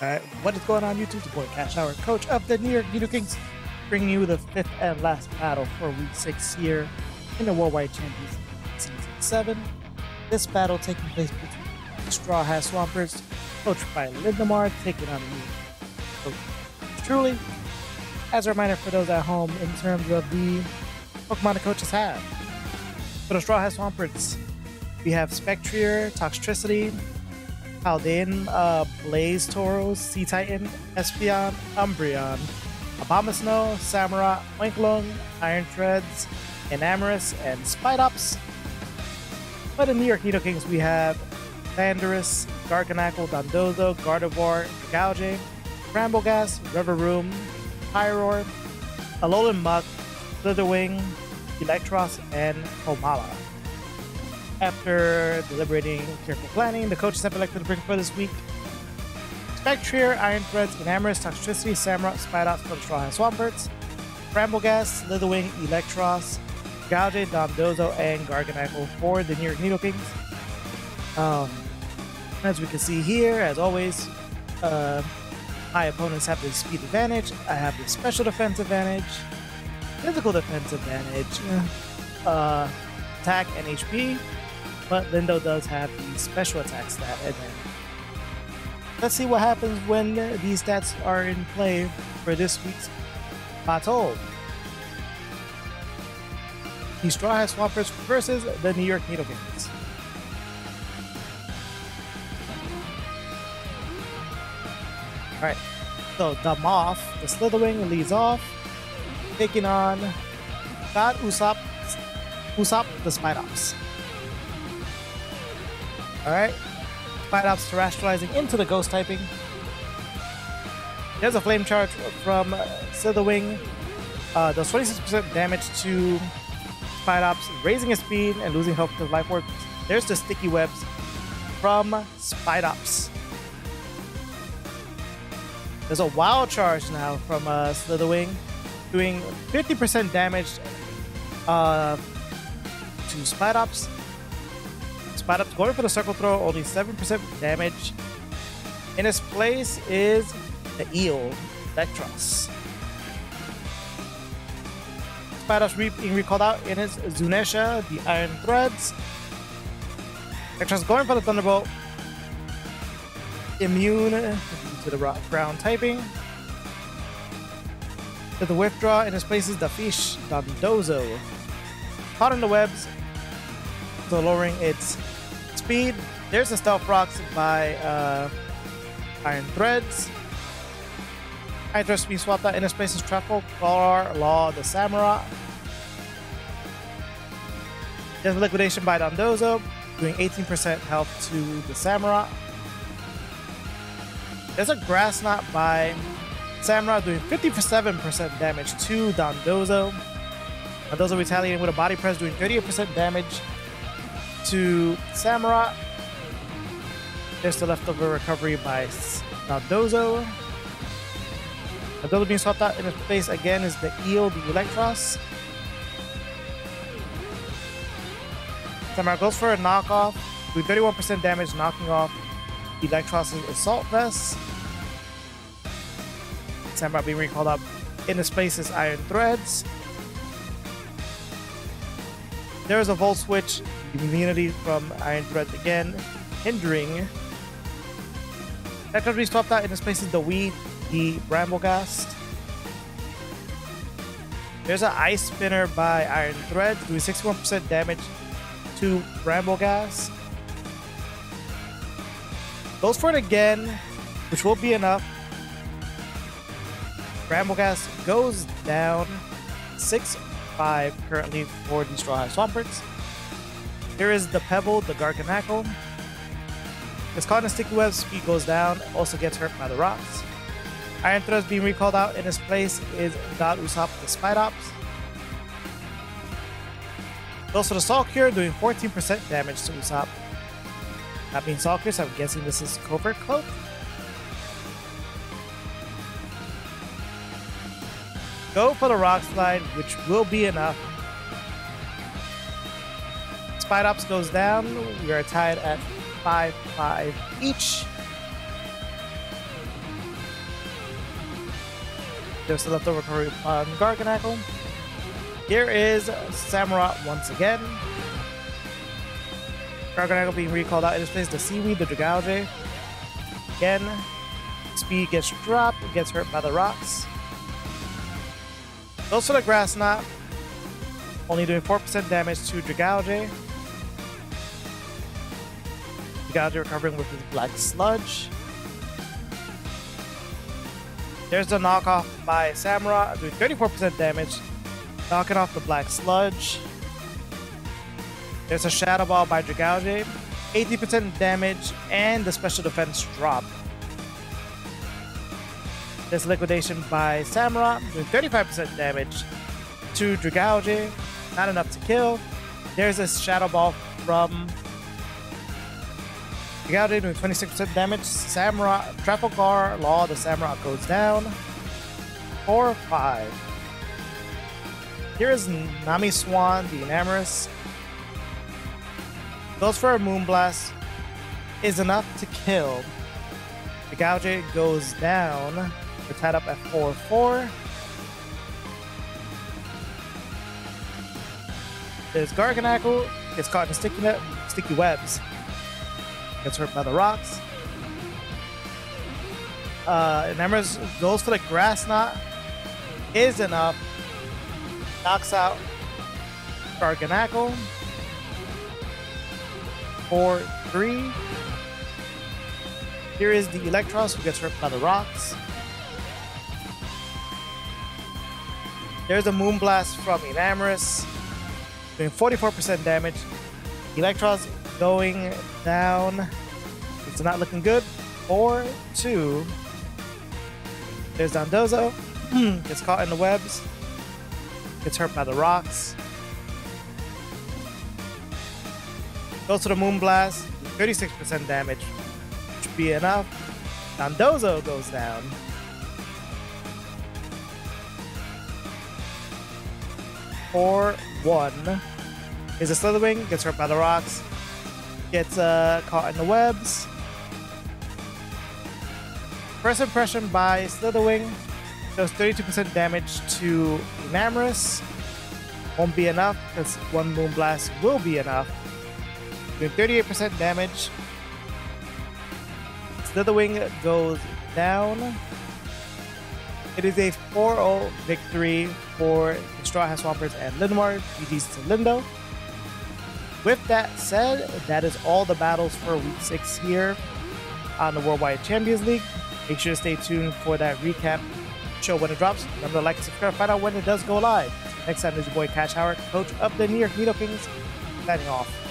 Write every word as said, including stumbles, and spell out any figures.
Uh, what is going on, YouTube? Your boy Kash Hour, coach of the New York Nidokings, bringing you the fifth and last battle for week six here in the World Wide Champions League season seven. This battle taking place between the Strawhat Swamperts, coached by Lindo, taking on the New York Nidokings. Truly, as a reminder for those at home, in terms of the Pokemon the coaches have for the Strawhat Swamperts, we have Spectrier, Toxtricity, Paldea, uh, Blaze Tauros, Sea Titan, Espeon, Umbreon, Abomasnow, Samurott, Oinkologne, Iron Treads, Enamorus, and Spidops. But in New York Nidokings, we have Thundurus, Garganacl, Dondozo, Gardevoir, Dragaoge, Brambleghast, Revavroom, Pyroar, Alolan Muk, Slitherwing, Electros, and Komala. After deliberating careful planning, the coaches have elected to bring for this week Spectrier, Iron Treads, Enamorus, Toxtricity, Samurott, Spidops for the Strawhat Swamperts, Brambleghast, Slitherwing, Electros, Dragaoge, Dondozo, and Garganacl for the New York Nidokings. Um, as we can see here, as always, uh, my opponents have the speed advantage, I have the special defense advantage, physical defense advantage, uh, attack and H P. But Lindo does have the special attack stat advantage. Let's see what happens when these stats are in play for this week's battle. The Strawhat Swamperts versus the New York Nidokings. Alright, so the Moth, the Slitherwing, leads off, taking on God Usopp, Usopp the Spidops. Alright, Spidops terrestrializing into the ghost typing. There's a flame charge from Slitherwing. Uh, does twenty-six percent damage to Spidops, raising his speed and losing health to life orb. There's the sticky webs from Spidops. There's a wild charge now from uh, Slitherwing, doing fifty percent damage uh, to Spidops. Spidops going for the circle throw, only seven percent damage. In its place is the Eel, Electros. Spidops re being recalled out in his Zunesha, the Iron Threads. Electros going for the Thunderbolt. Immune to the ground typing. To the Withdraw, in its place is the Fish, Dondozo. Caught in the webs, so lowering its speed. There's the Stealth Rocks by uh, Iron Treads. Iron Treads being swapped out in its place is Truffle, Pyroar, Law, the Samurott. There's Liquidation by Dondozo, doing eighteen percent health to the Samurott. There's a Grass Knot by Samurott, doing fifty-seven percent damage to Dondozo. Dondozo retaliating with a Body Press, doing thirty-eight percent damage to Samurott. There's the leftover recovery by Dondozo. Dondozo being swapped out in its place again is the Eel, the Electros. Samurott goes for a knockoff, doing thirty-one percent damage, knocking off Electros' Assault Vest. Samurott being recalled up in its place is Iron Threads. There's a Volt Switch, immunity from Iron Threads again, hindering. That could be swapped out in its place is the Weed, the Brambleghast. There's an Ice Spinner by Iron Threads, doing sixty-one percent damage to Brambleghast. Goes for it again, which will be enough. Brambleghast goes down six five currently for the Strawhat Swamperts. Here is the Pebble, the Garganacl. It's caught in a sticky web, speed goes down, also gets hurt by the rocks. Iron Threads being recalled out in its place is God Usopp the Spidops. Also the Salt Cure, doing fourteen percent damage to Usopp. Not being Salt Cure, so I'm guessing this is Covert Cloak. Go for the Rock Slide, which will be enough. Spidops goes down. We are tied at five five each. There's a leftover recovery on Garganacl. Here is Samurott once again. Garganacl being recalled out in his place. The Seaweed, the Dragaoge. Again, Speed gets dropped. It gets hurt by the rocks. Goes for the Grass Knot. Only doing four percent damage to Dragaoge. Dragaoge recovering with his Black Sludge. There's the knockoff by Samurott, doing thirty-four percent damage, knocking off the Black Sludge. There's a Shadow Ball by Dragaoge, eighty percent damage, and the special defense drop. There's Liquidation by Samurott, doing thirty-five percent damage to Dragaoge, not enough to kill. There's a Shadow Ball from Dragaoge doing twenty-six percent damage. Samurott, Trafalgar Law, the Samurott goes down. four five. Here is Nami Swan, the Enamorus. Goes for a Moonblast. Is enough to kill. Dragaoge goes down. We're tied up at four four. There's Garganacl. Gets caught in sticky, net, sticky webs. Gets hurt by the rocks. Uh, Enamorus goes for the Grass Knot. Is enough. Knocks out Garganacl. four three. Here is the Electros who gets hurt by the rocks. There's a Moonblast from Enamorus. Doing forty-four percent damage. Electros going down. It's not looking good. four two. There's Dondozo. Gets caught in the webs. Gets hurt by the rocks. Goes to the Moonblast. thirty-six percent damage. Should be enough. Dondozo goes down. four one. Here's a Slitherwing. Gets hurt by the rocks. Gets uh, caught in the webs. First impression by Slitherwing does thirty-two percent damage to Enamorus. Won't be enough because one Moonblast will be enough. Doing thirty-eight percent damage. Slitherwing goes down. It is a four oh victory for the Strawhat Swamperts and Lindmar. G Gs to Lindo. With that said, that is all the battles for Week six here on the World Wide Champions League. Make sure to stay tuned for that recap show when it drops. Remember to like and subscribe, find out when it does go live. Next time, there's your boy Kash Hour, coach of the New York Nidokings, signing off.